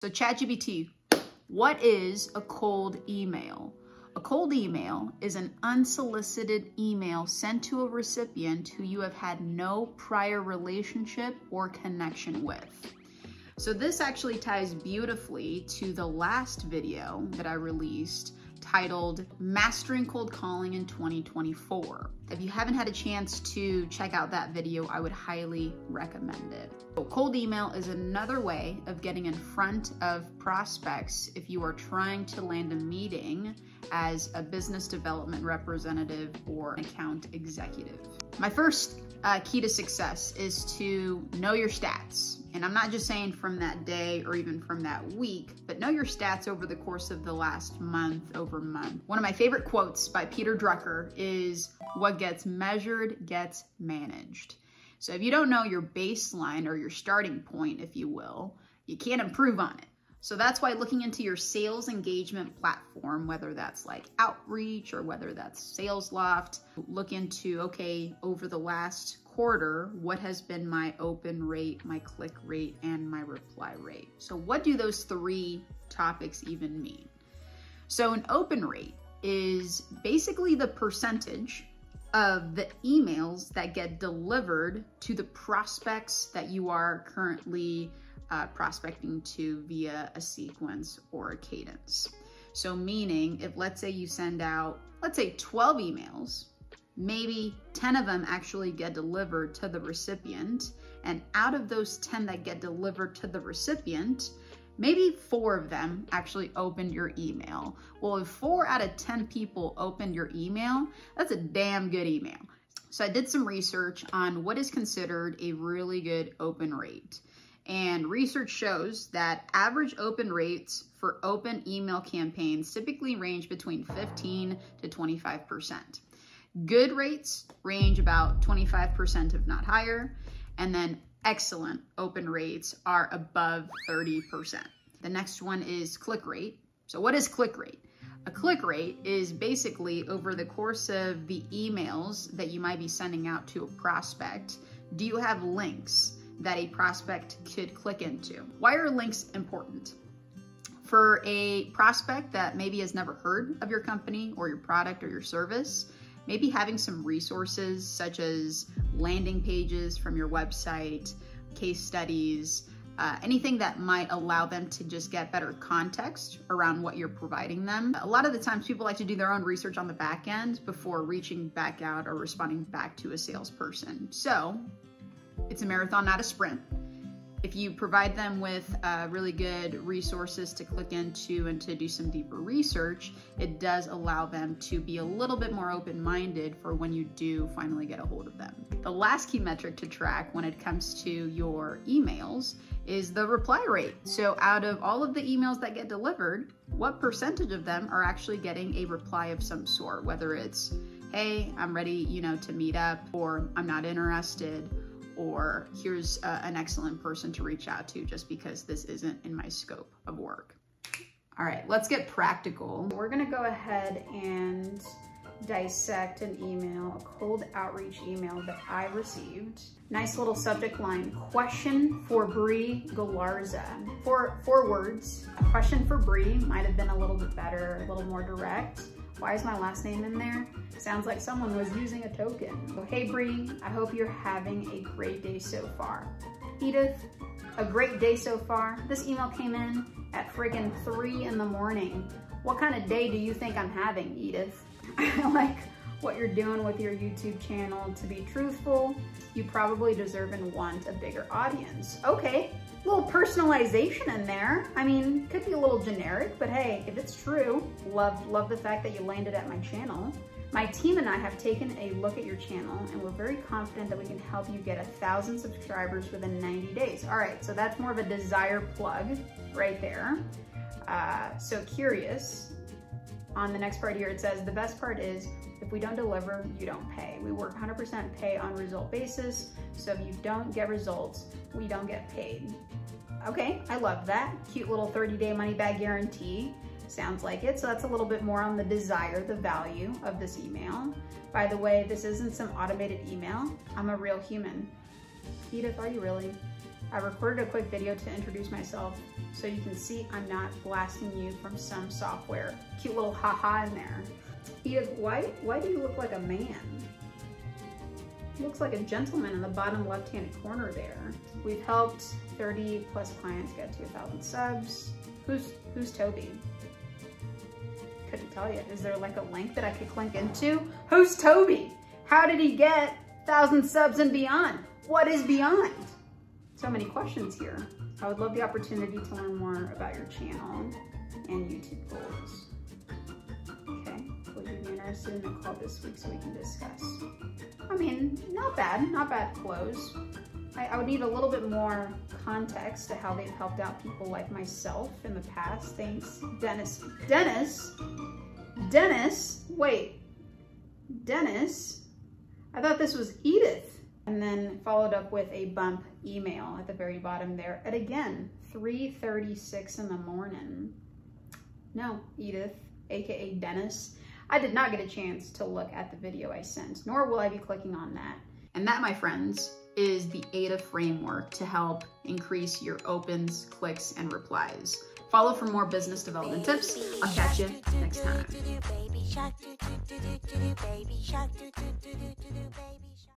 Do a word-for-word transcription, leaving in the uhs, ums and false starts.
So ChatGPT, what is a cold email? A cold email is an unsolicited email sent to a recipient who you have had no prior relationship or connection with. So this actually ties beautifully to the last video that I released titled Mastering Cold Calling in twenty twenty-four. If you haven't had a chance to check out that video, I would highly recommend it. So cold email is another way of getting in front of prospects if you are trying to land a meeting as a business development representative or an account executive. My first uh, key to success is to know your stats. And I'm not just saying from that day or even from that week, but know your stats over the course of the last month over month. One of my favorite quotes by Peter Drucker is, "What gets measured gets managed." So if you don't know your baseline or your starting point, if you will, you can't improve on it. So that's why looking into your sales engagement platform, whether that's like Outreach or whether that's Sales Loft, look into, okay, over the last quarter, what has been my open rate, my click rate, and my reply rate? So what do those three topics even mean? So an open rate is basically the percentage of the emails that get delivered to the prospects that you are currently Uh, prospecting to via a sequence or a cadence. So meaning if let's say you send out, let's say twelve emails, maybe ten of them actually get delivered to the recipient. And out of those ten that get delivered to the recipient, maybe four of them actually opened your email. Well, if four out of ten people opened your email, that's a damn good email. So I did some research on what is considered a really good open rate. And research shows that average open rates for open email campaigns typically range between fifteen to twenty-five percent. Good rates range about twenty-five percent, if not higher. And then excellent open rates are above thirty percent. The next one is click rate. So what is click rate? A click rate is basically over the course of the emails that you might be sending out to a prospect, do you have links that a prospect could click into? Why are links important? For a prospect that maybe has never heard of your company or your product or your service, maybe having some resources such as landing pages from your website, case studies, uh, anything that might allow them to just get better context around what you're providing them. A lot of the times people like to do their own research on the back end before reaching back out or responding back to a salesperson. So, it's a marathon, not a sprint. If you provide them with uh, really good resources to click into and to do some deeper research, it does allow them to be a little bit more open-minded for when you do finally get a hold of them. The last key metric to track when it comes to your emails is the reply rate. So out of all of the emails that get delivered, what percentage of them are actually getting a reply of some sort, whether it's, hey, I'm ready, you know, to meet up, or I'm not interested, or here's uh, an excellent person to reach out to just because this isn't in my scope of work. All right, let's get practical. We're gonna go ahead and dissect an email, a cold outreach email that I received. Nice little subject line, question for Bri Galarza. Four, four words, a question for Bri might have been a little bit better, a little more direct. Why is my last name in there? Sounds like someone was using a token. So, hey Bri, I hope you're having a great day so far. Edith, a great day so far. This email came in at friggin' three in the morning. What kind of day do you think I'm having, Edith? I like what you're doing with your YouTube channel. To be truthful, you probably deserve and want a bigger audience. Okay, a little personalization in there. I mean, could be a little generic, but hey, if it's true, love, love the fact that you landed at my channel. My team and I have taken a look at your channel and we're very confident that we can help you get a thousand subscribers within ninety days. All right, so that's more of a desire plug right there. Uh, so curious. On the next part here, it says, the best part is, if we don't deliver, you don't pay. We work one hundred percent pay on result basis, so if you don't get results, we don't get paid. Okay, I love that. Cute little thirty day money back guarantee. Sounds like it, so that's a little bit more on the desire, the value of this email. By the way, this isn't some automated email. I'm a real human. Edith, are you really? I recorded a quick video to introduce myself so you can see I'm not blasting you from some software. Cute little haha in there. Edith, why, why do you look like a man? Looks like a gentleman in the bottom left-hand corner there. We've helped thirty plus clients get to a thousand subs. Who's, who's Toby? Couldn't tell you. Is there like a link that I could click into? Who's Toby? How did he get a thousand subs and beyond? What is beyond? So many questions here. I would love the opportunity to learn more about your channel and YouTube goals. Okay, would you be interested in a call this week so we can discuss? I mean, not bad, not bad close. I, I would need a little bit more context to how they've helped out people like myself in the past. Thanks, Dennis. Dennis? Dennis? Wait, Dennis? I thought this was Edith. And then followed up with a bump email at the very bottom there at, again, three thirty-six in the morning. No, Edith, A K A Dennis. I did not get a chance to look at the video I sent, nor will I be clicking on that. And that, my friends, is the A D A framework to help increase your opens, clicks, and replies. Follow for more business development tips. I'll catch you next time.